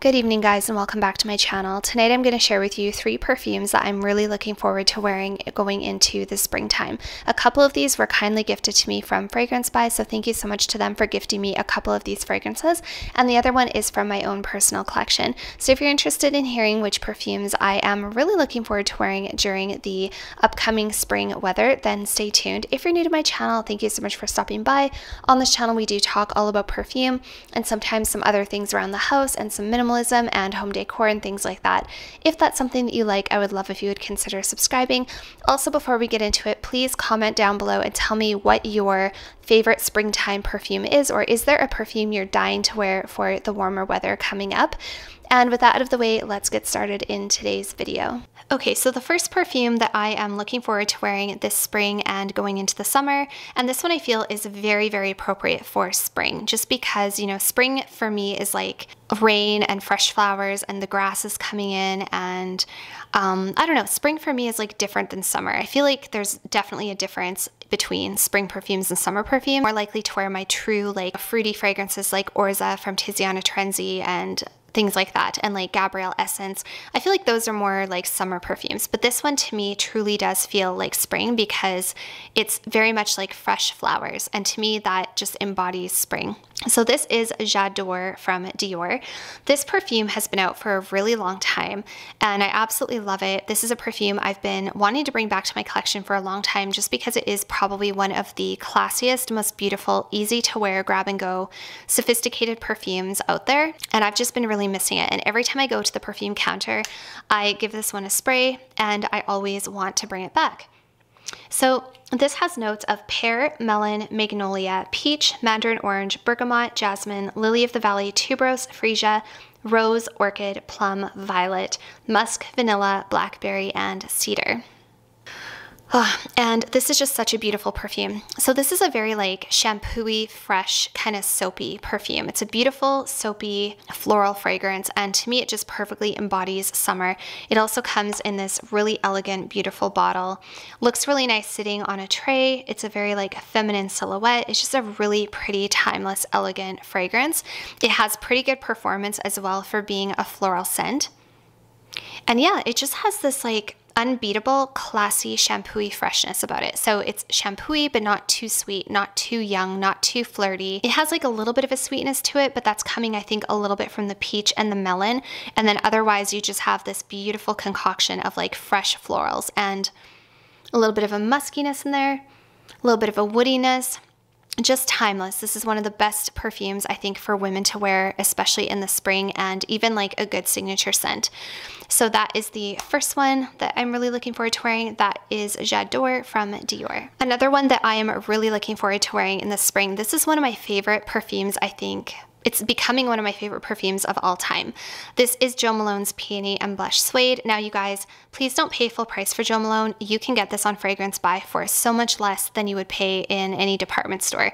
Good evening guys and welcome back to my channel. Tonight I'm going to share with you three perfumes that I'm really looking forward to wearing going into the springtime. A couple of these were kindly gifted to me from FragranceBuy, so thank you so much to them for gifting me a couple of these fragrances, and the other one is from my own personal collection. So if you're interested in hearing which perfumes I am really looking forward to wearing during the upcoming spring weather, then stay tuned. If you're new to my channel, thank you so much for stopping by. On this channel we do talk all about perfume and sometimes some other things around the house and some minimal and home decor and things like that. If that's something that you like, I would love if you would consider subscribing. Also, before we get into it, please comment down below and tell me what your favorite springtime perfume is, or is there a perfume you're dying to wear for the warmer weather coming up? And with that out of the way, let's get started in today's video. Okay, so the first perfume that I am looking forward to wearing this spring and going into the summer, and this one I feel is very, very appropriate for spring, just because, you know, spring for me is like rain and fresh flowers and the grass is coming in, and I don't know, spring for me is like different than summer. I feel like there's definitely a difference between spring perfumes and summer perfume. More likely to wear my true like fruity fragrances like Orza from Tiziana Terenzi and things like that, and like Gabrielle Essence. I feel like those are more like summer perfumes, but this one to me truly does feel like spring because it's very much like fresh flowers, and to me that just embodies spring. So this is J'adore from Dior. This perfume has been out for a really long time and I absolutely love it. This is a perfume I've been wanting to bring back to my collection for a long time just because it is probably one of the classiest, most beautiful, easy to wear, grab and go, sophisticated perfumes out there, and I've just been really missing it. And every time I go to the perfume counter, I give this one a spray and I always want to bring it back. So this has notes of pear, melon, magnolia, peach, mandarin orange, bergamot, jasmine, lily of the valley, tuberose, freesia, rose, orchid, plum, violet, musk, vanilla, blackberry, and cedar. Oh, and this is just such a beautiful perfume. So this is a very like shampoo-y, fresh, kind of soapy perfume. It's a beautiful soapy floral fragrance, and to me it just perfectly embodies summer. It also comes in this really elegant, beautiful bottle. Looks really nice sitting on a tray. It's a very like feminine silhouette. It's just a really pretty, timeless, elegant fragrance. It has pretty good performance as well for being a floral scent. And yeah, it just has this like unbeatable, classy, shampoo-y freshness about it. So it's shampoo-y, but not too sweet, not too young, not too flirty. It has like a little bit of a sweetness to it, but that's coming, I think, a little bit from the peach and the melon. And then otherwise, you just have this beautiful concoction of like fresh florals and a little bit of a muskiness in there, a little bit of a woodiness. Just timeless. This is one of the best perfumes, I think, for women to wear, especially in the spring, and even like a good signature scent. So that is the first one that I'm really looking forward to wearing. That is J'adore from Dior. Another one that I am really looking forward to wearing in the spring. This is one of my favorite perfumes, I think. It's becoming one of my favorite perfumes of all time. This is Jo Malone's Peony and Blush Suede. Now you guys, please don't pay full price for Jo Malone. You can get this on FragranceBuy for so much less than you would pay in any department store.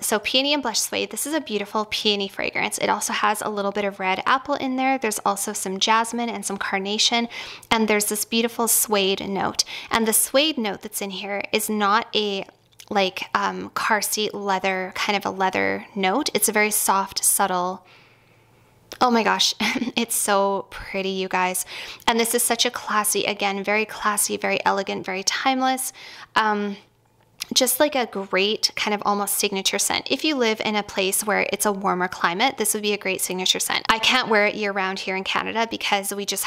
So Peony and Blush Suede, this is a beautiful peony fragrance. It also has a little bit of red apple in there. There's also some jasmine and some carnation, and there's this beautiful suede note. And the suede note that's in here is not a like car seat leather, kind of a leather note. It's a very soft, subtle, oh my gosh, it's so pretty, you guys. And this is such a classy, again, very classy, very elegant, very timeless, just like a great kind of almost signature scent. If you live in a place where it's a warmer climate, this would be a great signature scent. I can't wear it year round here in Canada because we just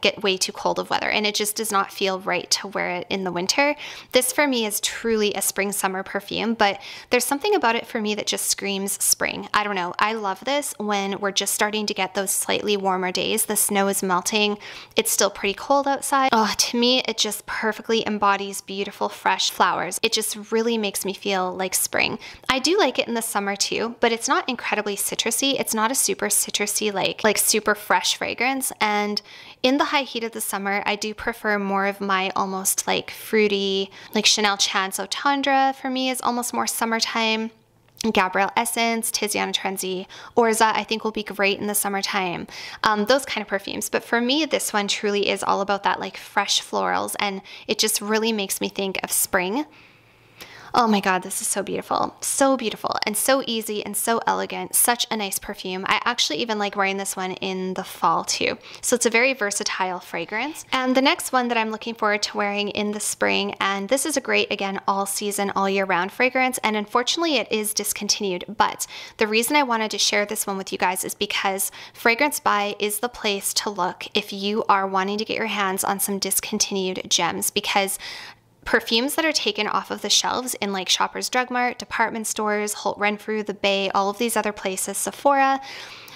get way too cold of weather, and it just does not feel right to wear it in the winter. This for me is truly a spring summer perfume, but there's something about it for me that just screams spring. I don't know. I love this when we're just starting to get those slightly warmer days. The snow is melting. It's still pretty cold outside. Oh, to me, it just perfectly embodies beautiful, fresh flowers. It just really makes me feel like spring. I do like it in the summer too, but it's not incredibly citrusy. It's not a super citrusy, like super fresh fragrance. And in the high heat of the summer, I do prefer more of my almost like fruity, like Chanel Chance Eau Tendre for me is almost more summertime. Gabrielle Essence, Tiziana Terenzi, Orza, I think will be great in the summertime. Those kind of perfumes. But for me, this one truly is all about that like fresh florals, and it just really makes me think of spring. Oh my God, this is so beautiful. So beautiful and so easy and so elegant. Such a nice perfume. I actually even like wearing this one in the fall too. So it's a very versatile fragrance. And the next one that I'm looking forward to wearing in the spring, and this is a great, again, all season, all year round fragrance. And unfortunately it is discontinued, but the reason I wanted to share this one with you guys is because FragranceBuy is the place to look if you are wanting to get your hands on some discontinued gems, because perfumes that are taken off of the shelves in like Shoppers Drug Mart, department stores, Holt Renfrew, The Bay, all of these other places, Sephora,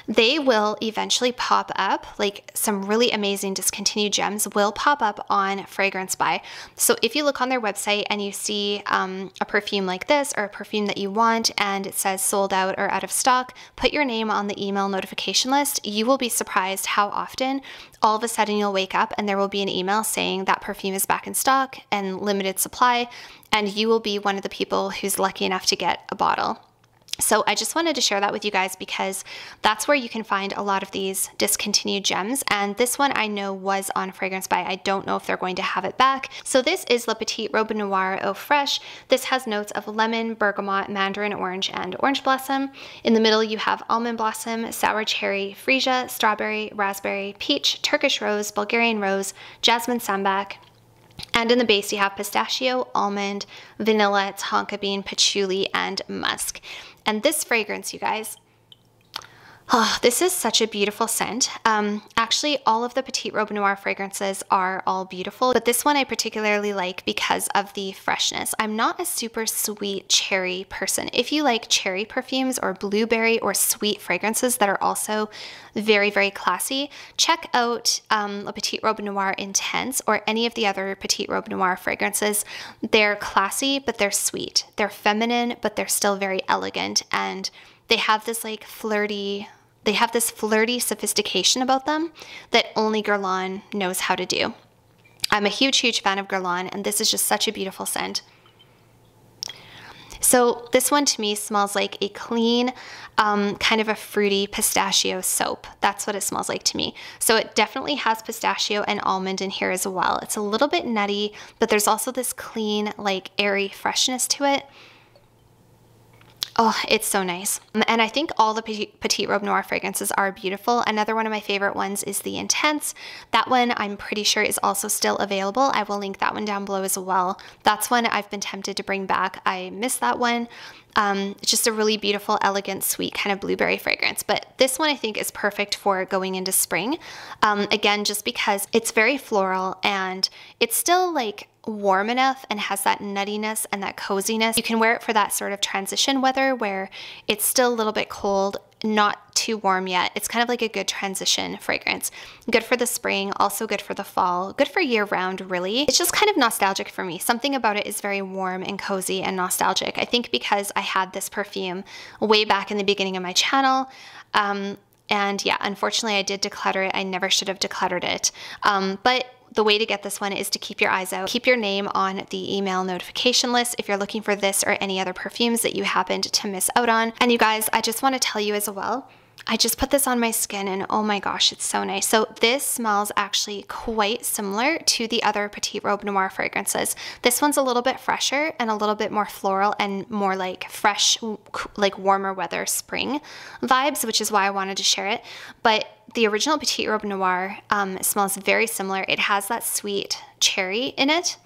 they will eventually pop up, like some really amazing discontinued gems will pop up on FragranceBuy. So if you look on their website and you see a perfume like this or a perfume that you want and it says sold out or out of stock, put your name on the email notification list. You will be surprised how often all of a sudden you'll wake up and there will be an email saying that perfume is back in stock and limited supply, and you will be one of the people who's lucky enough to get a bottle. So I just wanted to share that with you guys because that's where you can find a lot of these discontinued gems. And this one I know was on FragranceBuy. I don't know if they're going to have it back. So this is La Petite Robe Noir Eau Fraiche. This has notes of lemon, bergamot, mandarin orange, and orange blossom. In the middle you have almond blossom, sour cherry, freesia, strawberry, raspberry, peach, Turkish rose, Bulgarian rose, jasmine sambac. And in the base you have pistachio, almond, vanilla, tonka bean, patchouli, and musk. And this fragrance, you guys, oh, this is such a beautiful scent. Actually, all of the Petite Robe Noir fragrances are all beautiful, but this one I particularly like because of the freshness. I'm not a super sweet cherry person. If you like cherry perfumes or blueberry or sweet fragrances that are also very, very classy, check out La Petite Robe Noir Intense or any of the other Petite Robe Noir fragrances. They're classy, but they're sweet. They're feminine, but they're still very elegant, and they have this like flirty, they have this flirty sophistication about them that only Gulan knows how to do. I'm a huge, huge fan of Gulan, and this is just such a beautiful scent. So this one to me smells like a clean, kind of a fruity pistachio soap. That's what it smells like to me. So it definitely has pistachio and almond in here as well. It's a little bit nutty, but there's also this clean, like airy freshness to it. Oh, it's so nice. And I think all the Petite Robe Noir fragrances are beautiful. Another one of my favorite ones is the Intense. That one I'm pretty sure is also still available. I will link that one down below as well. That's one I've been tempted to bring back. I missed that one. It's just a really beautiful, elegant, sweet kind of blueberry fragrance. But this one I think is perfect for going into spring. Again, just because it's very floral and it's still like warm enough and has that nuttiness and that coziness. You can wear it for that sort of transition weather where it's still a little bit cold, not too warm yet. It's kind of like a good transition fragrance. Good for the spring, also good for the fall, good for year round really. It's just kind of nostalgic for me. Something about it is very warm and cozy and nostalgic. I think because I had this perfume way back in the beginning of my channel, and yeah, unfortunately I did declutter it. I never should have decluttered it. But the way to get this one is to keep your eyes out. Keep your name on the email notification list if you're looking for this or any other perfumes that you happened to miss out on. And you guys, I just want to tell you as well, I just put this on my skin and oh my gosh, it's so nice. So this smells actually quite similar to the other Petite Robe Noir fragrances. This one's a little bit fresher and a little bit more floral and more like fresh, like warmer weather spring vibes, which is why I wanted to share it. But the original Petite Robe Noir smells very similar. It has that sweet cherry in it.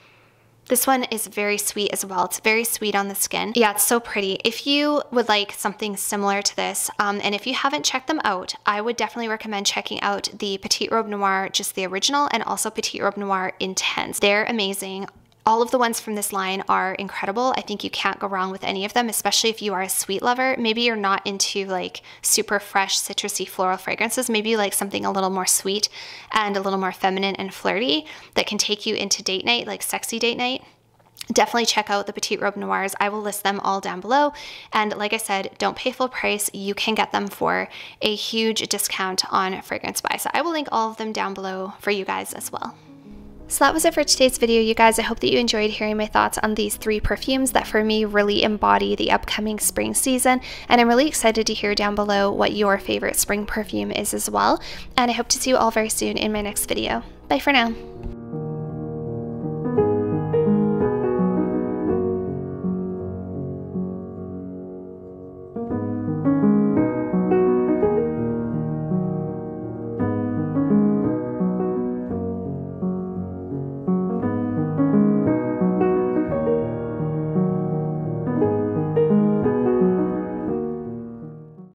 This one is very sweet as well. It's very sweet on the skin. Yeah, it's so pretty. If you would like something similar to this, and if you haven't checked them out, I would definitely recommend checking out the Petite Robe Noir, just the original, and also Petite Robe Noir Intense. They're amazing. All of the ones from this line are incredible. I think you can't go wrong with any of them, especially if you are a sweet lover. Maybe you're not into like super fresh, citrusy floral fragrances. Maybe you like something a little more sweet and a little more feminine and flirty that can take you into date night, like sexy date night. Definitely check out the Petite Robe Noirs. I will list them all down below. And like I said, don't pay full price. You can get them for a huge discount on FragranceBuy. So I will link all of them down below for you guys as well. So that was it for today's video, you guys. I hope that you enjoyed hearing my thoughts on these three perfumes that for me really embody the upcoming spring season, and I'm really excited to hear down below what your favorite spring perfume is as well, and I hope to see you all very soon in my next video. Bye for now.